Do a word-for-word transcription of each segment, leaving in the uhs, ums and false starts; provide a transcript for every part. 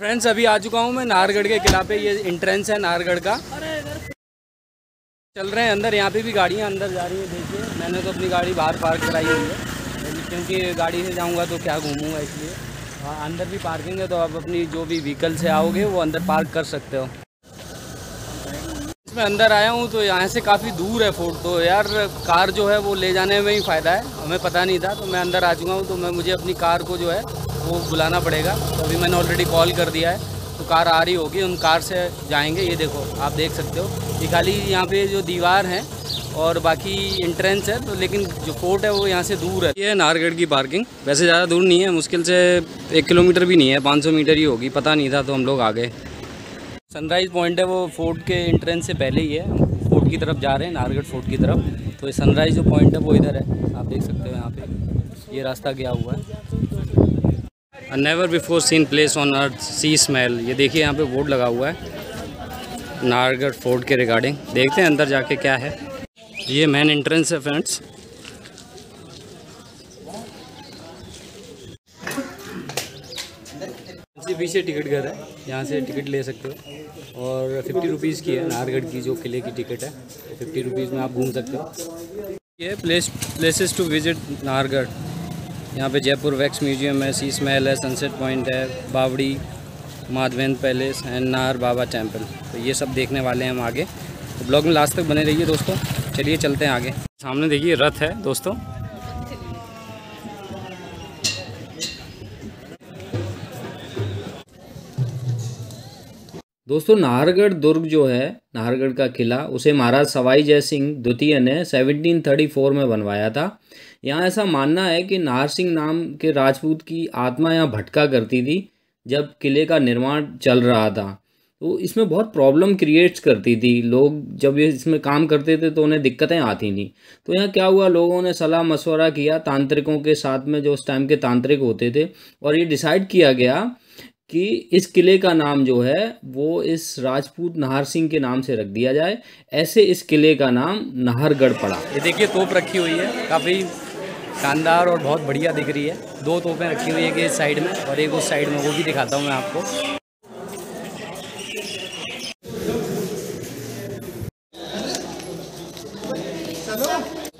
Friends अभी आ चुका हूँ मैं नाहरगढ़ के किला पे। ये एंट्रेंस है नाहरगढ़ का। चल रहे हैं अंदर, यहाँ पे भी गाड़ियाँ अंदर जा रही हैं। देखिए मैंने तो अपनी गाड़ी बाहर पार्क कराई हुई है क्योंकि गाड़ी से जाऊँगा तो क्या घूमूँगा, इसलिए अंदर भी पार्किंग है। तो आप अपनी जो भी व्हीकल से आओगे वो अंदर पार्क कर सकते हो। मैं अंदर आया हूँ तो यहाँ से काफ़ी दूर है फोर्ट, तो यार कार जो है वो ले जाने में ही फ़ायदा है। हमें पता नहीं था तो मैं अंदर आ चुका हूँ। तो मैं मुझे अपनी कार को जो है वो बुलाना पड़ेगा। तो अभी मैंने ऑलरेडी कॉल कर दिया है तो कार आ रही होगी, उन कार से जाएंगे। ये देखो आप देख सकते हो, ये खाली यहाँ पे जो दीवार है और बाकी एंट्रेंस है, तो लेकिन जो फोर्ट है वो यहाँ से दूर है। ये नाहरगढ़ की पार्किंग वैसे ज़्यादा दूर नहीं है, मुश्किल से एक किलोमीटर भी नहीं है, पाँच सौ मीटर ही होगी। पता नहीं था तो हम लोग आ गए। सनराइज़ पॉइंट है वो फोर्ट के एंट्रेंस से पहले ही है। फोर्ट की तरफ जा रहे हैं, नाहरगढ़ फोर्ट की तरफ। तो ये सनराइज़ जो पॉइंट है वो इधर है, आप देख सकते हो। यहाँ पे ये रास्ता गया हुआ है। Never before seen place on earth सी स्मेल, ये देखिए यहाँ पे बोर्ड लगा हुआ है नाहरगढ़ फोर्ट के रिगार्डिंग। देखते हैं अंदर जाके क्या है। ये मेन एंट्रेंस है फ्रेंड्स। पीछे टिकट घर है, यहाँ से टिकट ले सकते हो और फिफ्टी रुपीज़ की है नाहरगढ़ की जो किले की टिकट है। फिफ्टी रुपीज़ में आप घूम सकते हो। ये place places to visit Nahargarh, यहाँ पे जयपुर वैक्स म्यूजियम है, सी स्मेल है, सनसेट पॉइंट है, बावड़ी, Madhavendra palace and Nahar Baba temple. तो ये सब देखने वाले हैं हम आगे। तो ब्लॉग में लास्ट तक बने रहिए दोस्तों। चलिए चलते हैं आगे। सामने देखिए रथ है दोस्तों। दोस्तों नाहरगढ़ दुर्ग जो है, नाहरगढ़ का किला, उसे महाराज सवाई जय सिंह द्वितीय ने सत्रह सौ चौंतीस में बनवाया था। यहाँ ऐसा मानना है कि नाहर सिंह नाम के राजपूत की आत्मा यहाँ भटका करती थी जब किले का निर्माण चल रहा था। तो इसमें बहुत प्रॉब्लम क्रिएट्स करती थी। लोग जब ये इसमें काम करते थे तो उन्हें दिक्कतें आती नहीं। तो यहाँ क्या हुआ, लोगों ने सलाह मशवरा किया तांत्रिकों के साथ में, जो उस टाइम के तांत्रिक होते थे, और ये डिसाइड किया गया कि इस किले का नाम जो है वो इस राजपूत नाहर सिंह के नाम से रख दिया जाए। ऐसे इस किले का नाम नाहरगढ़ पड़ा। ये देखिए तोप रखी हुई है, काफ़ी शानदार और बहुत बढ़िया दिख रही है। दो तोपें रखी हुई है, एक इस साइड में और एक उस साइड में, वो भी दिखाता हूँ मैं आपको।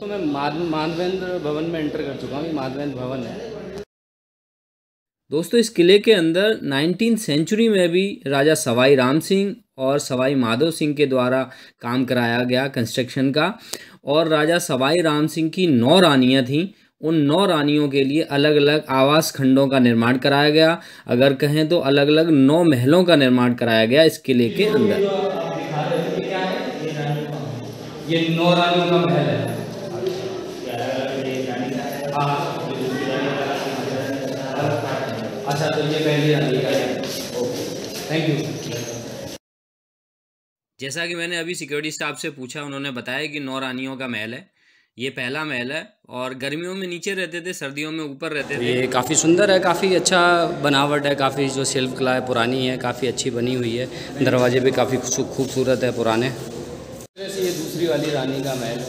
तो मैं माधवेंद्र भवन में एंटर कर चुका हूँ। ये माधवेंद्र भवन है दोस्तों। इस किले के अंदर नाइनटीन सेंचुरी में भी राजा सवाई राम सिंह और सवाई माधव सिंह के द्वारा काम कराया गया कंस्ट्रक्शन का। और राजा सवाई राम सिंह की नौ रानियाँ थीं, उन नौ रानियों के लिए अलग अलग आवास खंडों का निर्माण कराया गया। अगर कहें तो अलग अलग नौ महलों का निर्माण कराया गया इस किले के अंदर। ये नौ रानियों का महल है। अच्छा तो ये पहले आने का है। Thank you. जैसा कि मैंने अभी सिक्योरिटी स्टाफ से पूछा, उन्होंने बताया कि नौ रानियों का महल है, ये पहला महल है। और गर्मियों में नीचे रहते थे, सर्दियों में ऊपर रहते थे। ये काफ़ी सुंदर है, काफ़ी अच्छा बनावट है, काफ़ी जो शिल्पकला है पुरानी है, काफ़ी अच्छी बनी हुई है। दरवाजे भी काफ़ी खूबसूरत है पुराने। ये दूसरी वाली रानी का महल है,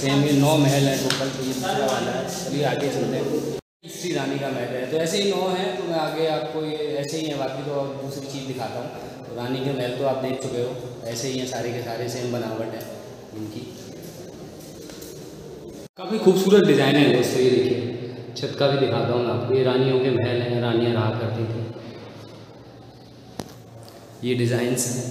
सेम ये नौ महल है टोटल, ये दूसरा वाला है। अभी आगे चलते हैं, तीसरी रानी का महल है। तो ऐसे ही नौ हैं, तो मैं आगे आपको ये ऐसे ही है, बाकी तो और दूसरी चीज़ दिखाता हूँ। तो रानी के महल तो आप देख चुके हो, ऐसे ही हैं सारे के सारे, सेम बनावट है इनकी। काफ़ी खूबसूरत डिज़ाइन है दोस्तों। ये देखिए छत का भी दिखाता हूँ आपको। ये रानियों के महल हैं, रानियाँ रहा करती थी। ये डिज़ाइंस हैं,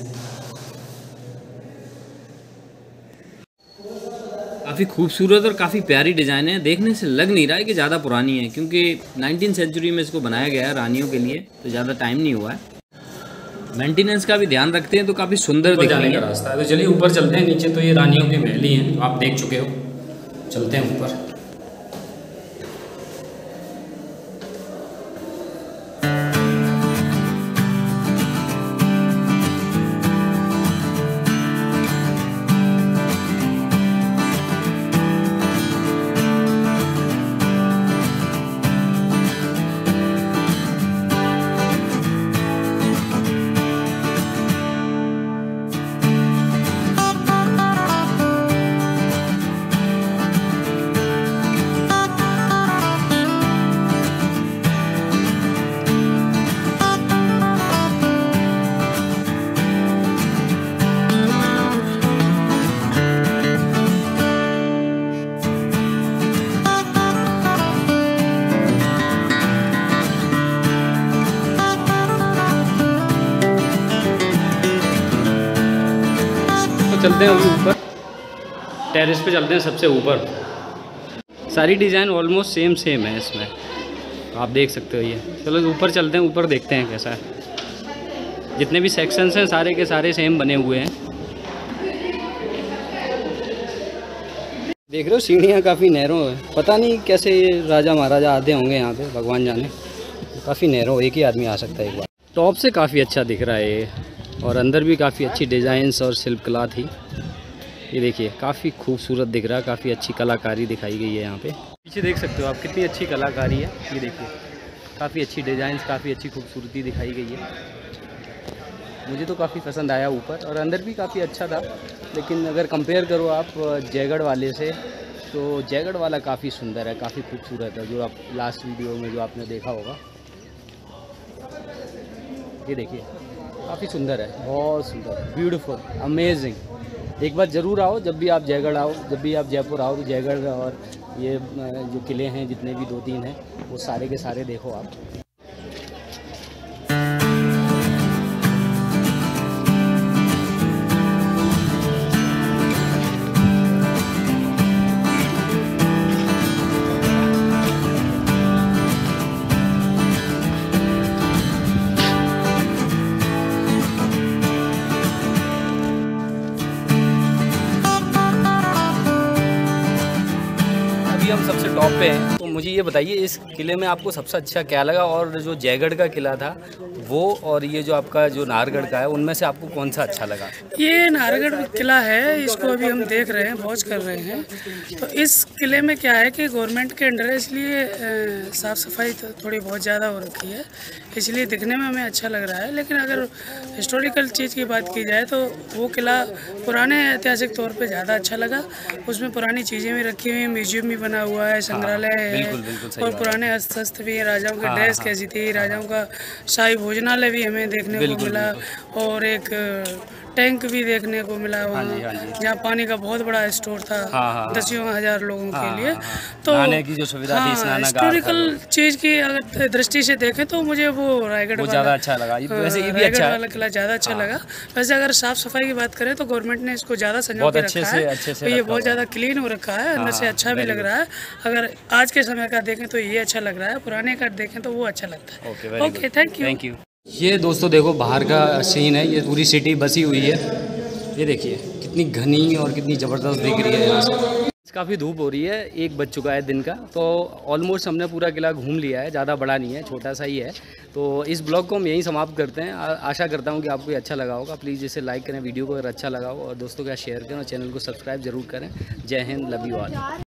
काफ़ी खूबसूरत और काफ़ी प्यारी डिज़ाइन है। देखने से लग नहीं रहा है कि ज़्यादा पुरानी है क्योंकि नाइनटीन सेंचुरी में इसको बनाया गया है रानियों के लिए, तो ज़्यादा टाइम नहीं हुआ है। मेंटेनेंस का भी ध्यान रखते हैं तो काफ़ी सुंदर दिखाने का रास्ता है। तो चलिए ऊपर चलते हैं। नीचे तो ये रानियों की महल हैं, तो आप देख चुके हो। चलते हैं ऊपर। चलते हैं अभी ऊपर, टेरेस पे चलते हैं सबसे ऊपर। सारी डिज़ाइन ऑलमोस्ट सेम सेम है इसमें, आप देख सकते हो ये। चलो ऊपर चलते हैं, ऊपर देखते हैं कैसा है। जितने भी सेक्शंस हैं सारे के सारे सेम बने हुए हैं। देख रहे हो सीढ़ियाँ काफ़ी नैरो है, पता नहीं कैसे राजा महाराजा आते होंगे यहाँ पे, भगवान जाने। काफ़ी नैरो, एक ही आदमी आ सकता है एक बार। टॉप से काफ़ी अच्छा दिख रहा है ये, और अंदर भी काफ़ी अच्छी डिज़ाइंस और शिल्प कला थी। ये देखिए काफ़ी खूबसूरत दिख रहा है, काफ़ी अच्छी कलाकारी दिखाई गई है यहाँ पे। पीछे देख सकते हो आप कितनी अच्छी कलाकारी है, ये देखिए काफ़ी अच्छी डिज़ाइंस, काफ़ी अच्छी खूबसूरती दिखाई गई है। मुझे तो काफ़ी पसंद आया ऊपर, और अंदर भी काफ़ी अच्छा था। लेकिन अगर कंपेयर करो आप जयगढ़ वाले से, तो जयगढ़ वाला काफ़ी सुंदर है, काफ़ी खूबसूरत है, जो आप लास्ट वीडियो में जो आपने देखा होगा। ये देखिए काफ़ी सुंदर है, बहुत सुंदर, ब्यूटीफुल, अमेजिंग। एक बार ज़रूर आओ, जब भी आप जयगढ़ आओ, जब भी आप जयपुर आओ, जयगढ़ और ये जो किले हैं जितने भी दो तीन हैं वो सारे के सारे देखो आप। सबसे टॉप पे हैं, तो मुझे ये बताइए इस किले में आपको सबसे अच्छा क्या लगा, और जो जयगढ़ का किला था वो और ये जो आपका जो नाहरगढ़ का है, उनमें से आपको कौन सा अच्छा लगा? ये नाहरगढ़ किला है, इसको अभी हम देख रहे हैं, वॉच कर रहे हैं। तो इस किले में क्या है कि गवर्नमेंट के अंडर है, इसलिए साफ़ सफाई तो थोड़ी बहुत ज़्यादा हो रखी है, इसलिए दिखने में हमें अच्छा लग रहा है। लेकिन अगर हिस्टोरिकल चीज़ की बात की जाए तो वो किला पुराने ऐतिहासिक तौर पर ज़्यादा अच्छा लगा। उसमें पुरानी चीज़ें भी रखी हुई हैं, म्यूजियम भी बना हुआ है, संग्रहालय है, और पुराने अस्त्र शस्त्र भी, राजाओं की ड्रेस कैसी थी, राजाओं का शाही भोजनालय भी हमें देखने को मिला, और एक टैंक भी देखने को मिला वहाँ, जहाँ पानी का बहुत बड़ा स्टोर था दसियों हज़ार लोगों के लिए। तो हिस्टोरिकल चीज़ की अगर दृष्टि से देखें तो मुझे वो रायगढ़ ज़्यादा अच्छा लगा, रायगढ़ वाला किला ज़्यादा अच्छा लगा। वैसे अगर साफ़ सफाई की बात करें तो गवर्नमेंट ने इसको ज़्यादा संजो के रखा है, ये बहुत ज़्यादा क्लीन हो रखा है, अंदर से अच्छा भी लग रहा है। अगर आज के समय का देखें तो ये अच्छा लग रहा है, पुराने का देखें तो वो अच्छा लगता है। Okay, thank you, thank you. ये दोस्तों देखो बाहर का सीन है, ये पूरी सिटी बसी हुई है। ये देखिए कितनी घनी और कितनी ज़बरदस्त दिख रही है यहाँ से। काफ़ी धूप हो रही है, एक बज चुका है दिन का। तो ऑलमोस्ट हमने पूरा किला घूम लिया है, ज़्यादा बड़ा नहीं है, छोटा सा ही है। तो इस ब्लॉग को हम यहीं समाप्त करते हैं। आशा करता हूँ कि आपको ये अच्छा लगा होगा। प्लीज़ इसे लाइक करें, वीडियो को अगर अच्छा लगा हो, और दोस्तों के साथ शेयर करें, और चैनल को सब्सक्राइब जरूर करें। जय हिंद, लव यू ऑल।